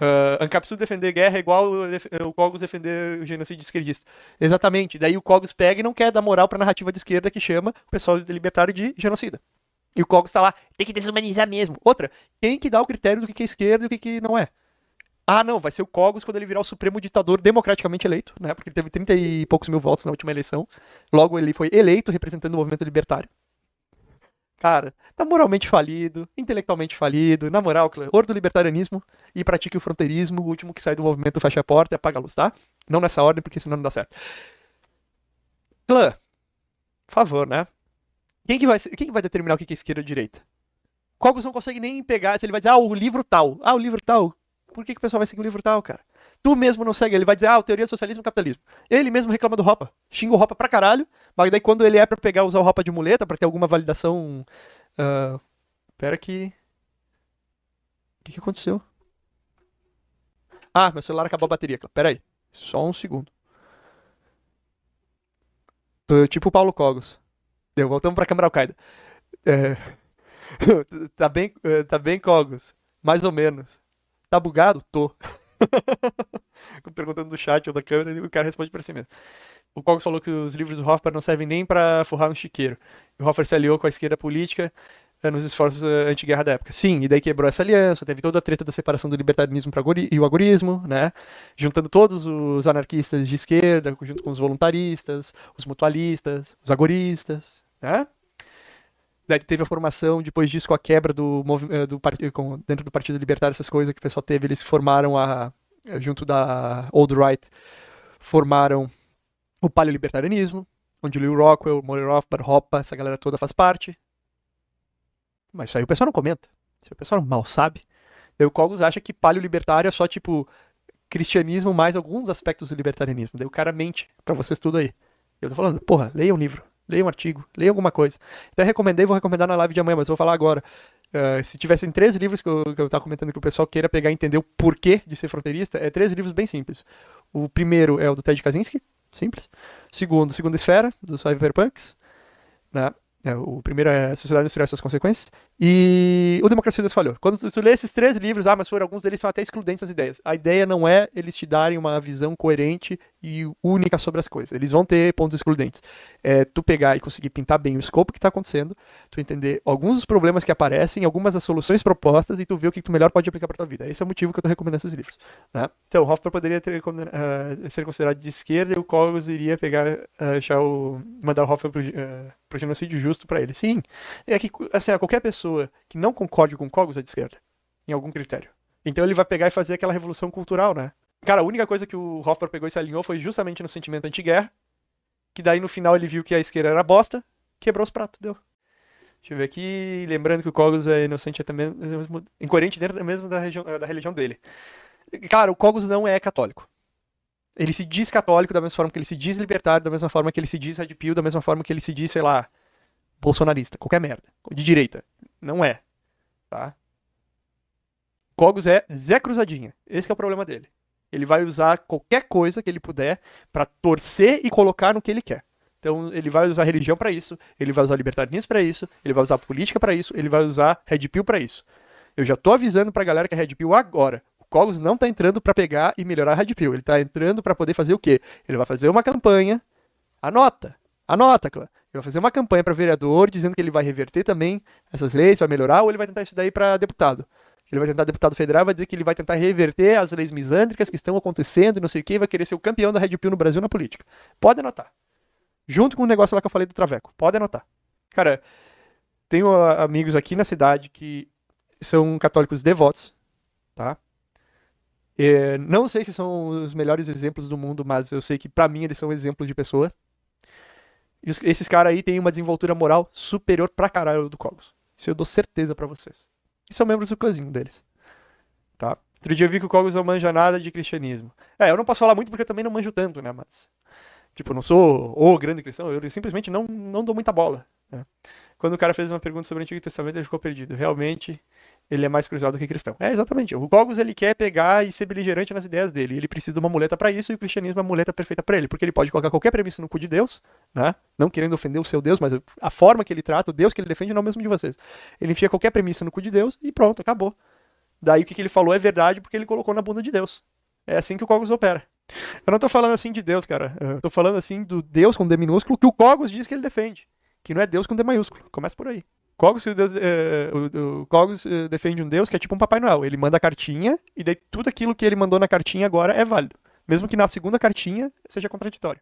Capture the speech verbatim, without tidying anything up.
Uh, Ancapsu defender guerra é igual o Kogos defender o genocídio esquerdista. Exatamente. Daí o Kogos pega e não quer dar moral pra narrativa de esquerda que chama o pessoal libertário de genocida. E o Kogos tá lá, tem que desumanizar mesmo. Outra, quem que dá o critério do que é esquerda e o que, que não é? Ah, não, vai ser o Kogos quando ele virar o supremo ditador democraticamente eleito, né? Porque ele teve trinta e poucos mil votos na última eleição. Logo, ele foi eleito representando o movimento libertário. Cara, tá moralmente falido, intelectualmente falido, na moral, horror do libertarianismo e pratique o fronteirismo, o último que sai do movimento fecha a porta e apaga a luz, tá? Não nessa ordem, porque senão não dá certo. Clã, por favor, né? Quem que vai, quem que vai determinar o que é esquerda ou direita? Kogos não consegue nem pegar, se ele vai dizer, ah, o livro tal, ah, o livro tal. Por que, que o pessoal vai seguir o livro tal, cara? Tu mesmo não segue, ele vai dizer, ah, o teoria do socialismo e capitalismo. Ele mesmo reclama do Hoppe, xinga o Hoppe pra caralho, mas daí quando ele é pra pegar, usar o Hoppe de muleta, pra ter alguma validação... Uh, pera que... O que que aconteceu? Ah, meu celular acabou a bateria, pera aí, só um segundo. Tô tipo o Paulo Kogos. Deu, voltamos pra câmera Al-Qaeda. É... tá bem, tá bem Kogos, mais ou menos. Tá bugado? Tô. Perguntando do chat ou da câmera e o cara responde pra si mesmo. O Kogos falou que os livros do Hoffer não servem nem pra forrar um chiqueiro. O Hoffer se aliou com a esquerda política nos esforços anti-guerra da época. Sim, e daí quebrou essa aliança, teve toda a treta da separação do libertarianismo pra agori e o agorismo, né? Juntando todos os anarquistas de esquerda, junto com os voluntaristas, os mutualistas, os agoristas, né? Daí teve a formação, depois disso, com a quebra do, do, do dentro do Partido Libertário, essas coisas que o pessoal teve, eles formaram, a junto da Old Right, formaram o paleolibertarianismo, onde Lew Rockwell, Murray Rothbard, Hoppe, essa galera toda faz parte. Mas isso aí o pessoal não comenta, isso aí o pessoal mal sabe. Daí o Kogos acha que paleolibertário é só, tipo, cristianismo mais alguns aspectos do libertarianismo. Daí o cara mente pra vocês tudo aí. Eu tô falando, porra, leia um livro. Leia um artigo, leia alguma coisa. Até recomendei, vou recomendar na live de amanhã, mas vou falar agora. Uh, se tivessem três livros que eu, que eu tava comentando que o pessoal queira pegar e entender o porquê de ser fronteirista, é três livros bem simples. O primeiro é o do Ted Kaczynski, simples. Segundo, Segunda Esfera, do Cyberpunks. Né? O primeiro é Sociedade Industrial e Suas Consequências. E o Democracia Desfalhou. Quando tu lê esses três livros, ah, mas foram alguns deles são até excludentes as ideias. A ideia não é eles te darem uma visão coerente e única sobre as coisas. Eles vão ter pontos excludentes. É tu pegar e conseguir pintar bem o escopo que está acontecendo, tu entender alguns dos problemas que aparecem, algumas das soluções propostas e tu ver o que tu melhor pode aplicar para tua vida. Esse é o motivo que eu tô recomendando esses livros. Né? Então, o Hoffer poderia ter, uh, ser considerado de esquerda e o Kogos iria pegar, uh, achar o, mandar o Hoffer pro, uh, pro genocídio justo para ele. Sim, é que assim, qualquer pessoa que não concorde com o Kogos é de esquerda, em algum critério. Então ele vai pegar e fazer aquela revolução cultural, né? Cara, a única coisa que o Hoffer pegou e se alinhou foi justamente no sentimento anti-guerra, que daí no final ele viu que a esquerda era bosta, quebrou os pratos, deu. Deixa eu ver aqui, lembrando que o Kogos é inocente, é também incoerente dentro mesmo da, região, da religião dele. Cara, o Kogos não é católico. Ele se diz católico da mesma forma que ele se diz libertário, da mesma forma que ele se diz red pill, da mesma forma que ele se diz, sei lá, bolsonarista, qualquer merda, de direita. Não é, tá? Kogos é Zé Cruzadinha. Esse que é o problema dele. Ele vai usar qualquer coisa que ele puder pra torcer e colocar no que ele quer. Então, ele vai usar religião pra isso, ele vai usar libertarianismo pra isso, ele vai usar política pra isso, ele vai usar red pill pra isso. Eu já tô avisando pra galera que é red pill agora. O Kogos não tá entrando pra pegar e melhorar a red pill. Ele tá entrando pra poder fazer o quê? Ele vai fazer uma campanha. Anota! Anota, clã. Ele vai fazer uma campanha para vereador, dizendo que ele vai reverter também essas leis, vai melhorar, ou ele vai tentar isso daí para deputado. Ele vai tentar deputado federal, vai dizer que ele vai tentar reverter as leis misândricas que estão acontecendo e não sei o que, vai querer ser o campeão da Red Pill no Brasil na política. Pode anotar. Junto com o negócio lá que eu falei do Traveco. Pode anotar. Cara, tenho amigos aqui na cidade que são católicos devotos, tá? E não sei se são os melhores exemplos do mundo, mas eu sei que para mim eles são exemplos de pessoas. E esses caras aí têm uma desenvoltura moral superior pra caralho do Kogos. Isso eu dou certeza pra vocês. E são membros do clãzinho deles. Tá? Outro dia eu vi que o Kogos não manja nada de cristianismo. É, eu não posso falar muito porque eu também não manjo tanto, né? Mas, tipo, eu não sou o grande cristão, eu simplesmente não, não dou muita bola. Né? Quando o cara fez uma pergunta sobre o Antigo Testamento, ele ficou perdido. Realmente, ele é mais cruzado do que cristão. É, exatamente. O Kogos, ele quer pegar e ser beligerante nas ideias dele. Ele precisa de uma muleta pra isso, e o cristianismo é uma muleta perfeita pra ele. Porque ele pode colocar qualquer premissa no cu de Deus, né? Não querendo ofender o seu Deus, mas a forma que ele trata, o Deus que ele defende, não é o mesmo de vocês. Ele enfia qualquer premissa no cu de Deus e pronto, acabou. Daí o que, que ele falou é verdade porque ele colocou na bunda de Deus. É assim que o Kogos opera. Eu não tô falando assim de Deus, cara. Eu tô falando assim do Deus com D minúsculo que o Kogos diz que ele defende. Que não é Deus com D maiúsculo. Começa por aí. Kogos, que Deus, é, o, o Kogos é, defende um Deus que é tipo um Papai Noel. Ele manda a cartinha e daí tudo aquilo que ele mandou na cartinha agora é válido. Mesmo que na segunda cartinha seja contraditório.